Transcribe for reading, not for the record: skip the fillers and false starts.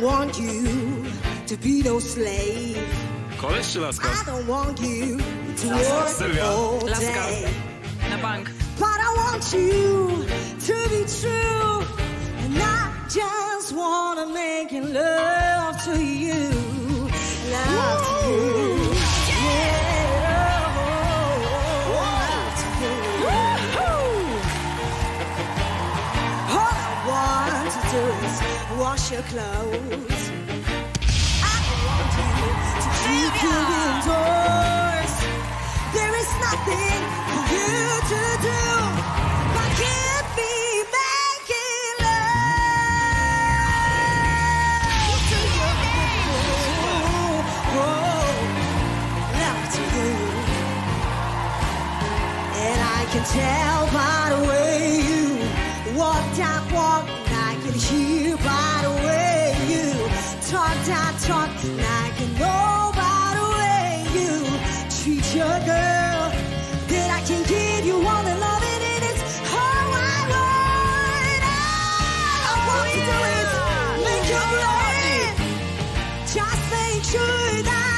don't want you to be no slave. Koleś laska. I don't want you to work all day. Na bank. But I want you to be true, and I just wanna make love to you, love to you. Wash your clothes. I don't want you to keep you indoors. There is nothing for you to do. I can't be making love to you. Oh, oh, love to you. And I can tell by the way you walked out, walked. Here by the way you talked, I talked, and I can know by the way you treat your girl that I can give you all the love and it is all I want. I want to do is make you love it. Just make sure that